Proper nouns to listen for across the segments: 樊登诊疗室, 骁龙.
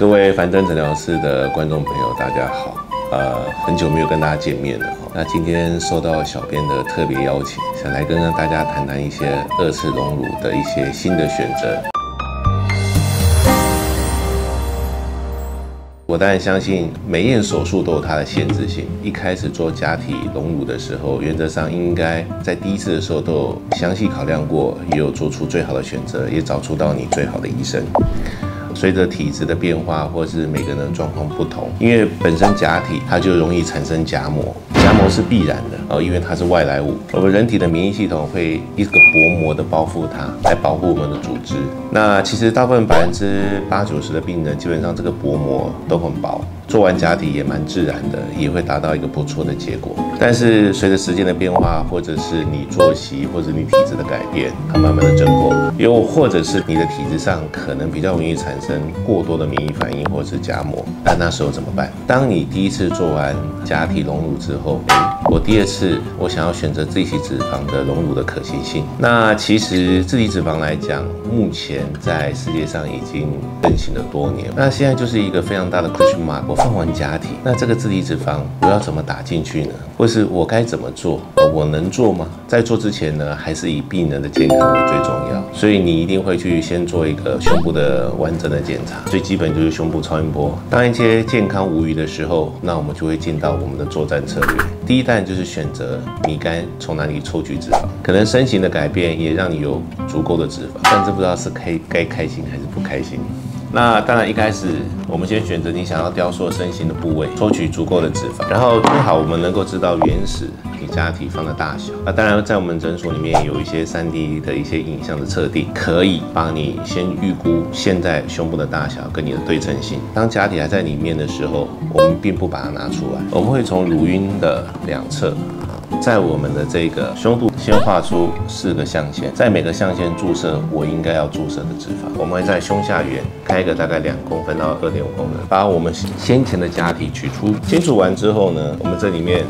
各位樊登诊疗室的观众朋友，大家好。很久没有跟大家见面了哈。那今天受到小编的特别邀请，想来跟大家谈谈一些二次隆乳的一些新的选择。我当然相信每一件手术都有它的限制性。一开始做假体隆乳的时候，原则上应该在第一次的时候都有详细考量过，也有做出最好的选择，也找出到你最好的医生。 随着体质的变化，或是每个人的状况不同，因为本身假体它就容易产生夹膜，夹膜是必然的因为它是外来物。我们人体的免疫系统会一个薄膜的包覆它，来保护我们的组织。那其实大部分80%到90%的病人，基本上这个薄膜都很薄，做完假体也蛮自然的，也会达到一个不错的结果。但是随着时间的变化，或者是你作息或者你体质的改变，它慢慢的增厚，又或者是你的体质上可能比较容易产生 过多的免疫反应或是夹膜，那那时候怎么办？当你第一次做完假体隆乳之后，我第二次我想要选择自体脂肪的隆乳的可行性。那其实自体脂肪来讲，目前在世界上已经盛行了多年，那现在就是一个非常大的 question mark。我放完假体，那这个自体脂肪我要怎么打进去呢？或是我该怎么做？我能做吗？在做之前呢，还是以病人的健康为最重要，所以你一定会去先做一个胸部的完整 的检查最基本就是胸部超音波。当一些健康无虞的时候，那我们就会进到我们的作战策略。第一弹就是选择你该从哪里抽取脂肪，可能身形的改变也让你有足够的脂肪，但是不知道是该开心还是不开心。 那当然，一开始我们先选择你想要雕塑身形的部位，抽取足够的脂肪，然后最好我们能够知道原始你假体放的大小。那当然，在我们诊所里面有一些3D 的一些影像的测定，可以帮你先预估现在胸部的大小跟你的对称性。当假体还在里面的时候，我们并不把它拿出来，我们会从乳晕的两侧， 在我们的这个胸部先画出4个象限，在每个象限注射我应该要注射的脂肪。我们会在胸下缘开一个大概2公分到2.5公分，把我们先前的假体取出。清除完之后呢，我们这里面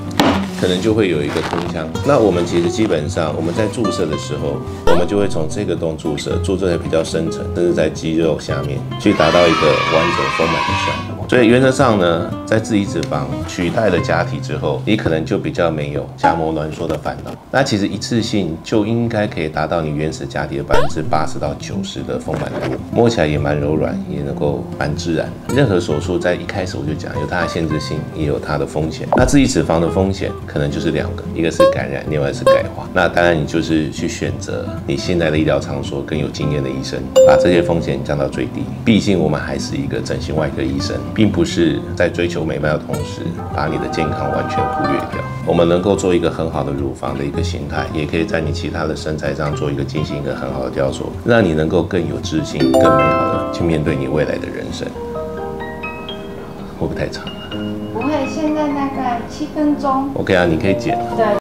可能就会有一个空腔。那我们其实基本上我们在注射的时候，我们就会从这个洞注射，注射的比较深层，甚至在肌肉下面，去达到一个完整丰满的效果。所以原则上呢，在自体脂肪取代了假体之后，你可能就比较没有夹膜挛缩的烦恼。那其实一次性就应该可以达到你原始假体的80%到90%的丰满度，摸起来也蛮柔软，也能够蛮自然。任何手术在一开始我就讲，有它的限制性，也有它的风险。那自体脂肪的风险 可能就是2个，一个是感染，另外是钙化。那当然，你就是去选择你现在的医疗场所跟有经验的医生，把这些风险降到最低。毕竟我们还是一个整形外科医生，并不是在追求美貌的同时，把你的健康完全忽略掉。我们能够做一个很好的乳房的一个形态，也可以在你其他的身材上做一个进行一个很好的雕塑，让你能够更有自信、更美好的去面对你未来的人生。会不会太长了？ 不会，现在大概7分钟。OK 啊，你可以剪。对。